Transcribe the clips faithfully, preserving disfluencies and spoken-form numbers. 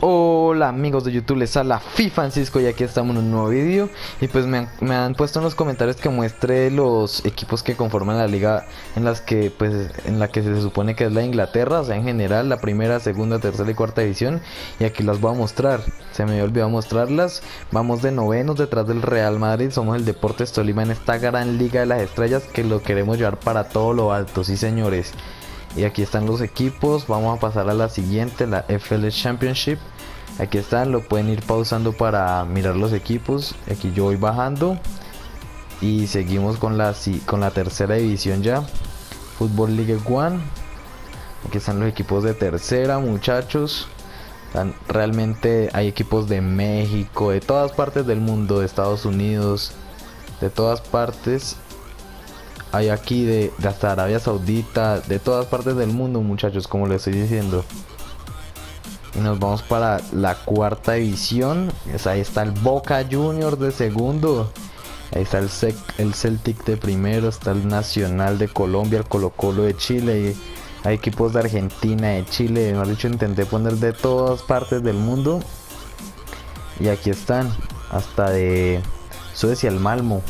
Hola amigos de YouTube, les habla FIFANCISCO y aquí estamos en un nuevo vídeo. Y pues me han, me han puesto en los comentarios que muestre los equipos que conforman la liga en las que pues en la que se supone que es la Inglaterra, o sea en general la primera, segunda, tercera y cuarta división. Y aquí las voy a mostrar, se me había olvidado mostrarlas. Vamos de novenos detrás del Real Madrid, somos el Deportes Tolima en esta gran liga de las estrellas que lo queremos llevar para todo lo alto, sí señores. Y aquí están los equipos, vamos a pasar a la siguiente, la F L Championship. Aquí están, lo pueden ir pausando para mirar los equipos. Aquí yo voy bajando y seguimos con la, con la tercera división ya, Football League One. Aquí están los equipos de tercera, muchachos. Están, realmente hay equipos de México, de todas partes del mundo, de Estados Unidos, de todas partes. Hay aquí de, de hasta Arabia Saudita, de todas partes del mundo, muchachos, como les estoy diciendo. Y nos vamos para la cuarta división. Pues ahí está el Boca Junior de segundo. Ahí está el, C el Celtic de primero. Está el Nacional de Colombia, el Colo Colo de Chile. Hay equipos de Argentina, de Chile. Mejor dicho, intenté poner de todas partes del mundo. Y aquí están. Hasta de Suecia, el Malmo.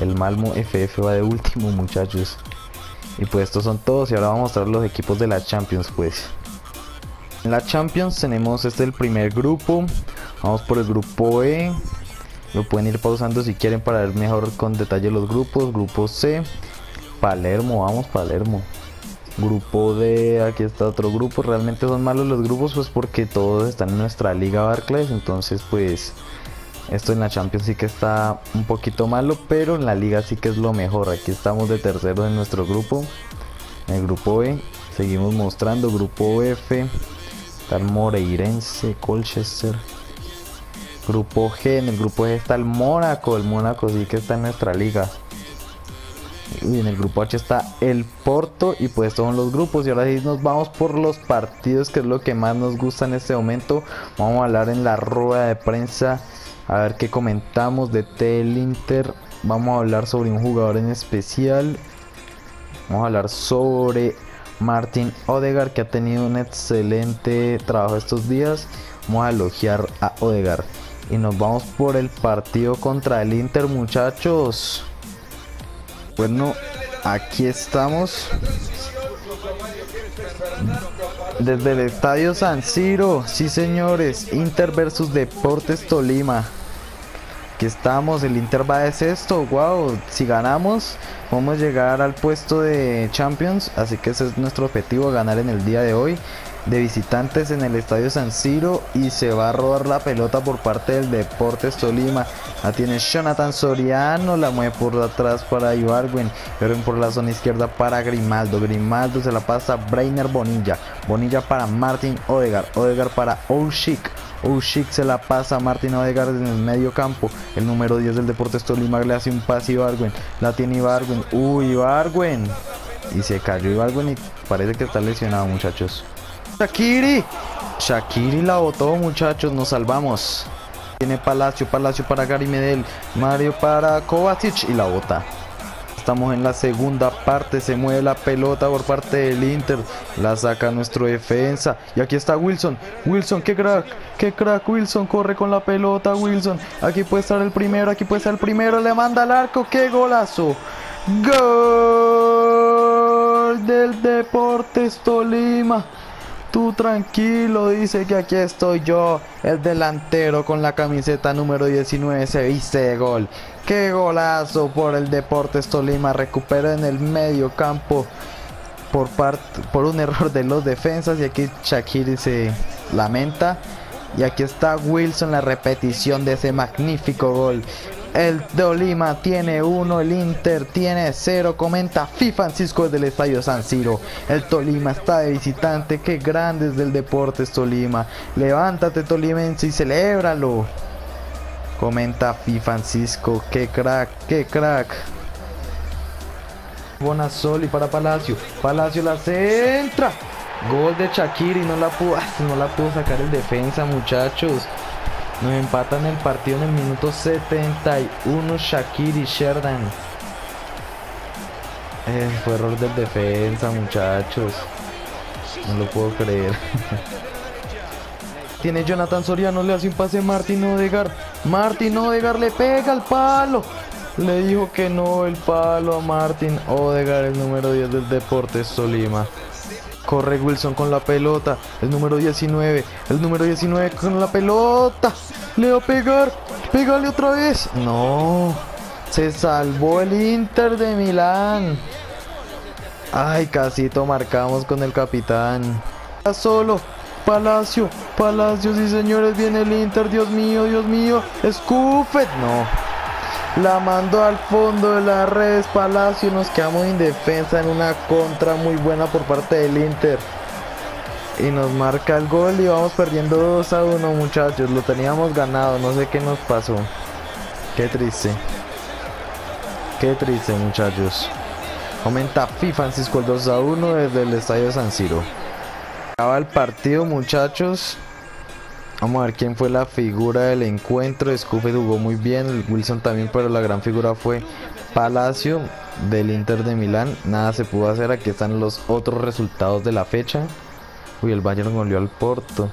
El Malmo F F va de último, muchachos. Y pues estos son todos. Y ahora vamos a mostrar los equipos de la Champions, pues. En la Champions tenemos este el primer grupo. Vamos por el grupo E. Lo pueden ir pausando si quieren para ver mejor con detalle los grupos. Grupo C. Palermo, vamos Palermo. Grupo D, aquí está otro grupo. Realmente son malos los grupos pues porque todos están en nuestra liga Barclays. Entonces pues... esto en la Champions sí que está un poquito malo, pero en la liga sí que es lo mejor. Aquí estamos de terceros en nuestro grupo, en el grupo E. Seguimos mostrando, grupo F, está el Moreirense, Colchester. Grupo G, en el grupo G está el Mónaco, el Mónaco sí que está en nuestra liga. Y en el grupo H está el Porto. Y pues todos los grupos. Y ahora sí nos vamos por los partidos, que es lo que más nos gusta en este momento. Vamos a hablar en la rueda de prensa, a ver qué comentamos de T L Inter. Vamos a hablar sobre un jugador en especial. Vamos a hablar sobre Martin Ødegaard, que ha tenido un excelente trabajo estos días. Vamos a elogiar a Ødegaard. Y nos vamos por el partido contra el Inter, muchachos. Bueno, aquí estamos desde el estadio San Siro, sí señores, Inter versus Deportes Tolima. Aquí estamos, el Inter va de sexto, wow, si ganamos vamos a llegar al puesto de Champions, así que ese es nuestro objetivo, ganar en el día de hoy de visitantes en el estadio San Siro. Y se va a robar la pelota por parte del Deportes Tolima. La tiene Jonathan Soriano, la mueve por atrás para Ibargüen, pero por la zona izquierda para Grimaldo. Grimaldo se la pasa a Brainer Bonilla. Bonilla para Martin Ødegaard. Ødegaard para Oshik. Oshik se la pasa a Martin Ødegaard en el medio campo. El número diez del Deportes Tolima le hace un pase a Ibargüen. La tiene Ibargüen. Uy, Ibargüen. Y se cayó Ibargüen y parece que está lesionado, muchachos. Shaqiri, Shaqiri la botó, muchachos, nos salvamos. Tiene Palacio, Palacio para Gary Medel, Mario para Kovacic y la bota. Estamos en la segunda parte, se mueve la pelota por parte del Inter, la saca nuestro defensa y aquí está Wilson. Wilson, qué crack, qué crack Wilson, corre con la pelota Wilson. Aquí puede estar el primero, aquí puede estar el primero, le manda al arco, qué golazo. Gol del Deportes Tolima. Tú tranquilo, dice que aquí estoy yo, el delantero con la camiseta número diecinueve, se viste de gol. ¡Qué golazo por el Deportes Tolima! Recupera en el medio campo por, por un error de los defensas y aquí Shaqiri se lamenta. Y aquí está Wilson, la repetición de ese magnífico gol. El Tolima tiene uno, el Inter tiene cero. Comenta FIFANCISCO del estadio San Siro. El Tolima está de visitante. Qué grande es del Deportes Tolima. Levántate, tolimense, y celébralo. Comenta FIFANCISCO. Qué crack, qué crack. Bonazzoli para Palacio. Palacio la centra. Gol de Shaqiri. No la pudo, no la pudo sacar el defensa, muchachos. Nos empatan el partido en el minuto setenta y uno. Shaqiri Sheridan. Eh, fue error del defensa, muchachos. No lo puedo creer. tiene Jonathan Soriano, le hace un pase a Martin Ødegaard. Martin Ødegaard le pega al palo. Le dijo que no el palo a Martin Ødegaard, el número diez del Deportes Tolima. Corre Wilson con la pelota, el número diecinueve, el número diecinueve con la pelota. Le va a pegar, pégale otra vez. No, se salvó el Inter de Milán. Ay, casito marcamos con el capitán. Solo, Palacio, Palacio, sí señores, viene el Inter, Dios mío, Dios mío. Scuffet, no. La mandó al fondo de las redes Palacio. Nos quedamos indefensa en una contra muy buena por parte del Inter. Y nos marca el gol y vamos perdiendo dos a uno, muchachos. Lo teníamos ganado, no sé qué nos pasó. Qué triste. Qué triste, muchachos. Aumenta FIFANCISCO el dos a uno desde el estadio San Siro. Acaba el partido, muchachos. Vamos a ver quién fue la figura del encuentro. Scuffet jugó muy bien, Wilson también, pero la gran figura fue Palacio del Inter de Milán. Nada se pudo hacer, aquí están los otros resultados de la fecha. Uy, el Bayern goleó al Porto.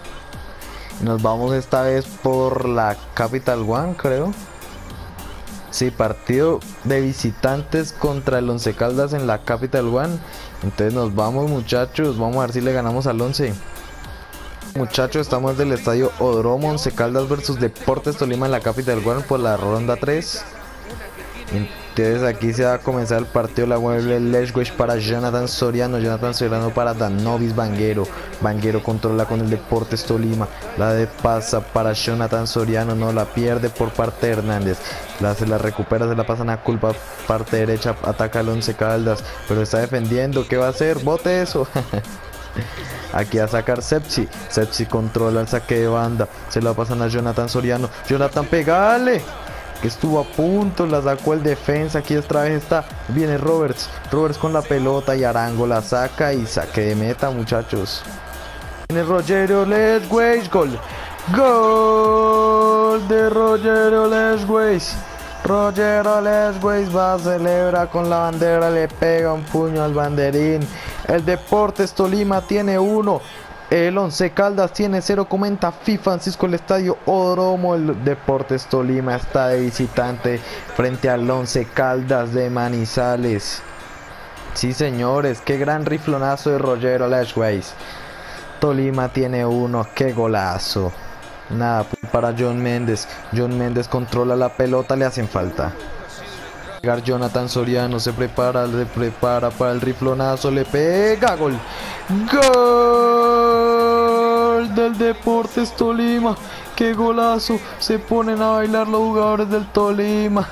Nos vamos esta vez por la Capital One, creo. Sí, partido de visitantes contra el Once Caldas en la Capital One. Entonces nos vamos, muchachos, vamos a ver si le ganamos al Once. Muchachos, estamos del estadio Lódromo, Once Caldas versus Deportes Tolima en la Capital One por la ronda tres. Entonces aquí se va a comenzar el partido. La mueve Lesways para Jonathan Soriano, Jonathan Soriano para Danovis Vanguero. Vanguero controla con el Deportes Tolima, la de pasa para Jonathan Soriano, no la pierde por parte de Hernández. La, se la recupera, se la pasan a culpa, parte derecha ataca al Once Caldas, pero está defendiendo, ¿qué va a hacer? ¡Bote eso! Aquí a sacar Sepsi, Sepsi controla el saque de banda, se la pasan a Jonathan Soriano, Jonathan pegale, que estuvo a punto, la sacó el defensa, aquí otra vez está, viene Roberts, Roberts con la pelota y Arango la saca y saque de meta, muchachos. Viene Rogerio Lesways, gol, gol de Rogerio Lesways. Rogerio Lesways va, celebra con la bandera, le pega un puño al banderín. El Deportes Tolima tiene uno, el Once Caldas tiene cero. Comenta FIFANCISCO, el estadio Lódromo. El Deportes Tolima está de visitante frente al Once Caldas de Manizales. Sí, señores, qué gran riflonazo de Rogerio Lesways. Tolima tiene uno, qué golazo. Nada, para John Méndez. John Méndez controla la pelota, le hacen falta. Jonathan Soriano se prepara, se prepara para el riflonazo, le pega, gol. Gol del Deportes Tolima. Qué golazo, se ponen a bailar los jugadores del Tolima.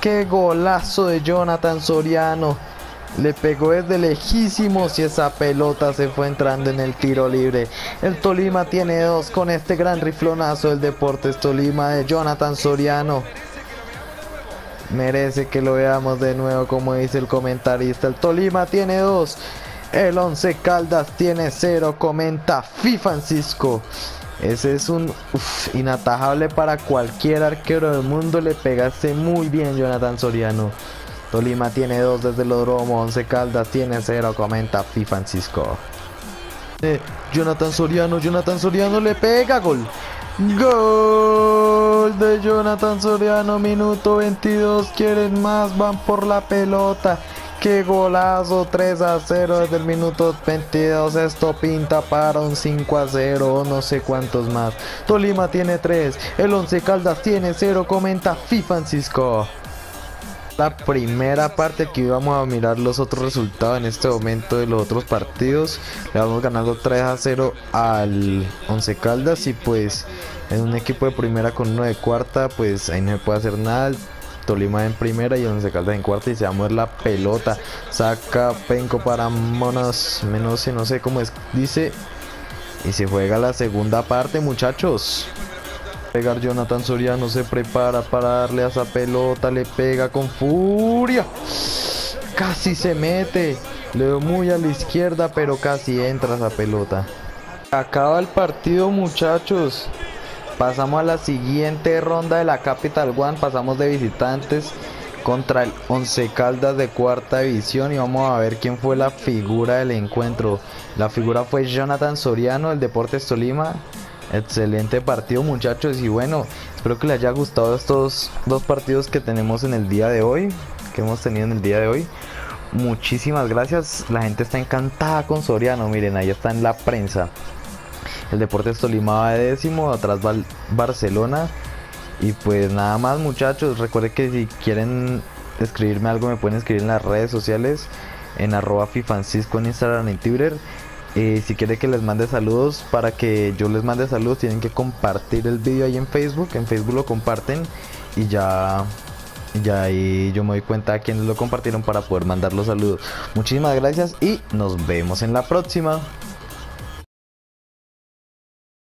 Qué golazo de Jonathan Soriano. Le pegó desde lejísimos y esa pelota se fue entrando en el tiro libre. El Tolima tiene dos con este gran riflonazo del Deportes Tolima de Jonathan Soriano. Merece que lo veamos de nuevo, como dice el comentarista. El Tolima tiene dos, el Once Caldas tiene cero. Comenta FIFANCISCO. Ese es un uf, inatajable para cualquier arquero del mundo. Le pegaste muy bien, Jonathan Soriano. Tolima tiene dos desde el Lódromo, Once Caldas tiene cero, comenta FIFANCISCO. Eh, Jonathan Soriano, Jonathan Soriano le pega, gol. Gol de Jonathan Soriano, minuto veintidós, quieren más, van por la pelota. Qué golazo, tres a cero desde el minuto veintidós. Esto pinta para un cinco a cero o no sé cuántos más. Tolima tiene tres, el Once Caldas tiene cero, comenta FIFANCISCO. La primera parte, que íbamos a mirar los otros resultados en este momento de los otros partidos. Le vamos ganando tres a cero al Once Caldas y pues en un equipo de primera con uno de cuarta, pues ahí no se puede hacer nada. Tolima en primera y Once Caldas en cuarta y se va a mover la pelota. Saca Penco para Monos, menos no sé cómo es, dice, y se juega la segunda parte, muchachos. Pegar Jonathan Soriano, se prepara para darle a esa pelota, le pega con furia, casi se mete, le dio muy a la izquierda pero casi entra esa pelota. Acaba el partido, muchachos, pasamos a la siguiente ronda de la Capital One. Pasamos de visitantes contra el Once Caldas de cuarta división y vamos a ver quién fue la figura del encuentro. La figura fue Jonathan Soriano, el Deportes Tolima. Excelente partido, muchachos, y bueno, espero que les haya gustado estos dos partidos que tenemos en el día de hoy, que hemos tenido en el día de hoy. Muchísimas gracias, la gente está encantada con Soriano, miren, ahí está en la prensa. El Deportes Tolima va de décimo, atrás va Barcelona. Y pues nada más, muchachos, recuerden que si quieren escribirme algo me pueden escribir en las redes sociales, en arroba FIFANCISCO en Instagram y Twitter. Eh, si quieren que les mande saludos, para que yo les mande saludos tienen que compartir el vídeo ahí en Facebook, en Facebook lo comparten y ya, ya ahí yo me doy cuenta a quienes lo compartieron para poder mandar los saludos. Muchísimas gracias y nos vemos en la próxima.